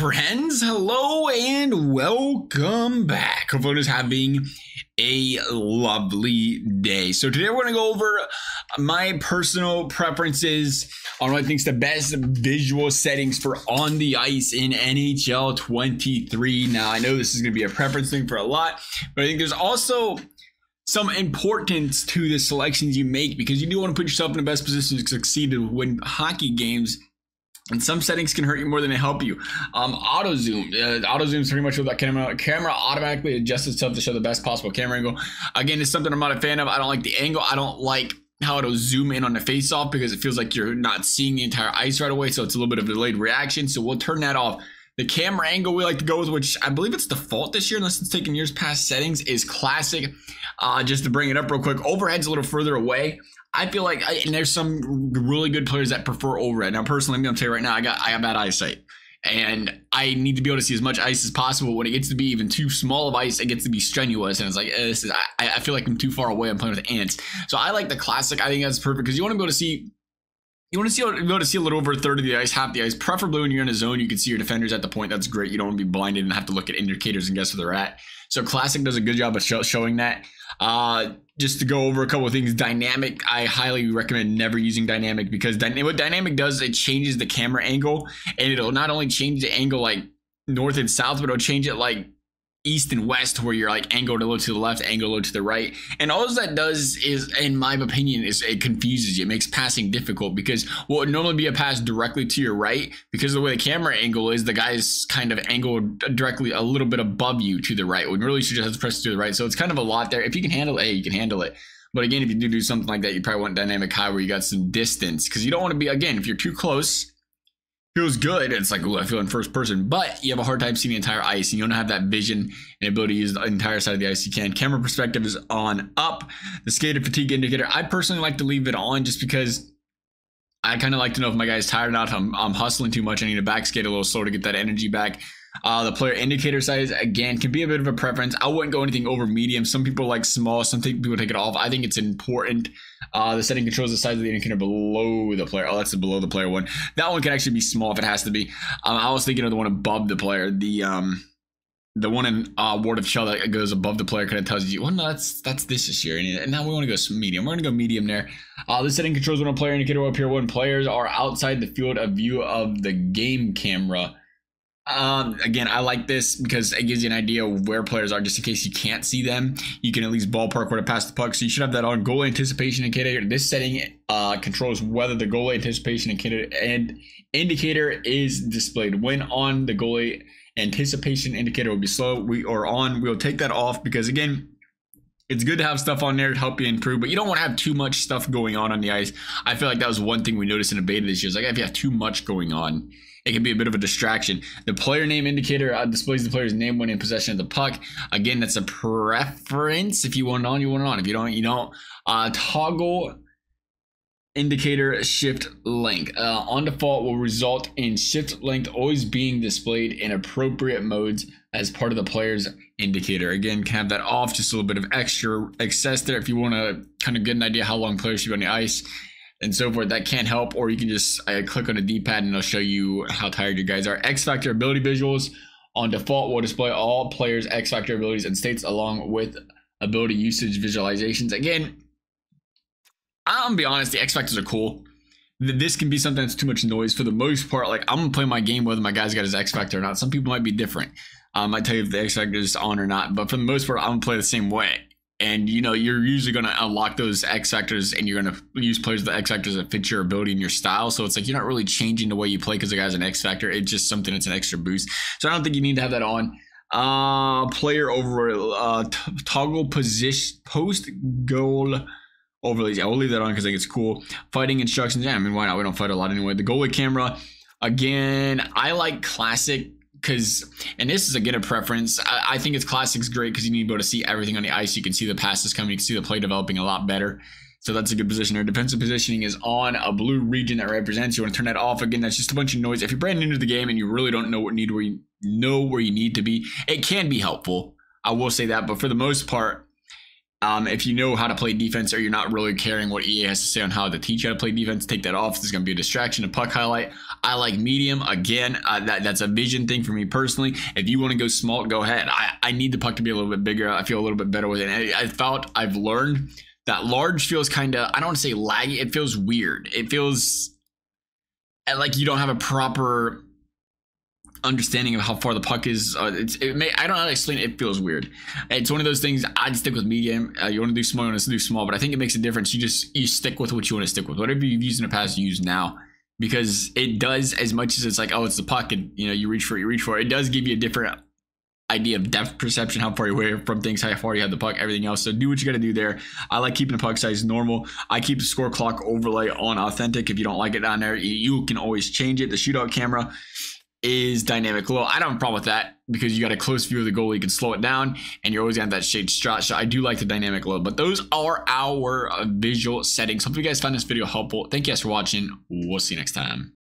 friends, hello and welcome back. Hope everyone is having a lovely day. So today we're going to go over my personal preferences on what I think is the best visual settings for on the ice in NHL 23. Now I know this is going to be a preference thing for a lot, but I think there's also some importance to the selections you make because you do want to put yourself in the best position to succeed to win hockey games. And some settings can hurt you more than they help you. Auto zoom. Auto zoom is pretty much what that camera automatically adjusts itself to show the best possible camera angle. Again, it's something I'm not a fan of. I don't like the angle. I don't like how it'll zoom in on the face off because it feels like you're not seeing the entire ice right away. So it's a little bit of a delayed reaction. So we'll turn that off. The camera angle we like to go with, which I believe it's default this year, unless it's taken years past settings, is classic. Just to bring it up real quick, overhead's a little further away. I feel like, and there's some really good players that prefer overhead. Now, personally, I'm going to tell you right now, I have bad eyesight. And I need to be able to see as much ice as possible. When it gets to be even too small of ice, it gets to be strenuous. And it's like, this is, I feel like I'm too far away. I'm playing with ants. So I like the classic. I think that's perfect because you want to be able to see. You want to be able to see a little over a third of the ice, half the ice. Preferably when you're in a zone, you can see your defenders at the point. That's great. You don't want to be blinded and have to look at indicators and guess where they're at. So classic does a good job of showing that. Just to go over a couple of things, dynamic, I highly recommend never using dynamic because what dynamic does, it changes the camera angle. And it'll not only change the angle like north and south, but it'll change it like east and west, where you're like angled a little to the left, angled a little to the right. And all that does is, in my opinion, is it confuses you. It makes passing difficult because what would normally be a pass directly to your right, because of the way the camera angle is, the guy's kind of angled directly a little bit above you to the right. We really should just have to press to the right. So it's kind of a lot there. If you can handle it, hey, you can handle it. But again, if you do something like that, you probably want dynamic high where you got some distance because you don't want to be, again, if you're too close, feels good. It's like, ooh, I feel in first person, but you have a hard time seeing the entire ice and you don't have that vision and ability to use the entire side of the ice you can. Camera perspective is on up. The skater fatigue indicator, I personally like to leave it on just because I kind of like to know if my guy's tired or not. If I'm hustling too much, I need to back skate a little slow to get that energy back. The player indicator size, again, can be a bit of a preference. I wouldn't go anything over medium. Some people like small. Some people take it off. I think it's important. The setting controls the size of the indicator below the player. Oh, that's the below the player one. That one can actually be small if it has to be. I was thinking of the one above the player. The one in Ward of Shell that goes above the player kind of tells you, well, no, that's this year. And now we want to go medium. We're going to go medium there. The setting controls when a player indicator will appear when players are outside the field of view of the game camera. Again, I like this because it gives you an idea of where players are just in case you can't see them. You can at least ballpark where to pass the puck. So you should have that on. Goal anticipation indicator. This setting controls whether the goalie anticipation indicator is displayed. When on, the goalie anticipation indicator will be slow. We are on. We'll take that off because, again, it's good to have stuff on there to help you improve, but you don't want to have too much stuff going on the ice. I feel like that was one thing we noticed in a beta this year. It's like if you have too much going on, it can be a bit of a distraction. The player name indicator displays the player's name when in possession of the puck. Again, that's a preference. If you want it on, you want it on. If you don't, you don't. Toggle indicator shift length. On default will result in shift length always being displayed in appropriate modes as part of the player's indicator. Again, can have that off, just a little bit of extra excess there if you want to kind of get an idea how long players should be on the ice and so forth. That can help, or you can just click on a D-pad and it'll show you how tired your guys are. X-Factor ability visuals on default will display all players' X-Factor abilities and states along with ability usage visualizations. Again, I'm gonna be honest, the X-Factors are cool. This can be something that's too much noise for the most part. Like, I'm gonna play my game whether my guy's got his X-Factor or not. Some people might be different. I tell you if the X-Factor is on or not, but for the most part, I'm gonna play the same way. And you know, you're usually gonna unlock those X-Factors and you're gonna use players with the X-Factors that fit your ability and your style. So it's like, you're not really changing the way you play because the guy's an X-Factor. It's just something that's an extra boost. So I don't think you need to have that on. Player over toggle position post goal overlays. I will leave that on because I think it's cool. Fighting instructions. Yeah, I mean, why not? We don't fight a lot anyway. The goalie camera. Again, I like classic because, and this is again a preference. I think it's classic's great because you need to be able to see everything on the ice. You can see the passes coming. You can see the play developing a lot better. So that's a good position. Our defensive positioning is on. A blue region that represents. You want to turn that off. Again, that's just a bunch of noise. If you're brand new to the game and you really don't know where you need to be, it can be helpful. I will say that, but for the most part, If you know how to play defense, or you're not really caring what EA has to say on how to teach you how to play defense, take that off. There's going to be a distraction, a puck highlight. I like medium. Again, that's a vision thing for me personally. If you want to go small, go ahead. I need the puck to be a little bit bigger. I feel a little bit better with it. I felt I've learned that large feels kind of, I don't want to say laggy. It feels weird. It feels like you don't have a proper understanding of how far the puck is. I don't know how to explain it. It feels weird. It's one of those things. I'd stick with medium. You want to do small, you want to do small, but I think it makes a difference. You stick with what you want to stick with. Whatever you've used in the past, you use now, because it does, as much as it's like, oh, it's the puck, and you know, you reach for it, it does give you a different idea of depth perception, how far you're away from things, how far you have the puck, everything else. So do what you got to do there. I like keeping the puck size normal. I keep the score clock overlay on authentic. If you don't like it down there, you can always change it. The shootout camera is dynamic low. I don't have a problem with that, because you got a close view of the goal, you can slow it down, and you're always gonna have that shade shot. So I do like the dynamic low, but those are our visual settings. Hope you guys found this video helpful. Thank you guys for watching. We'll see you next time.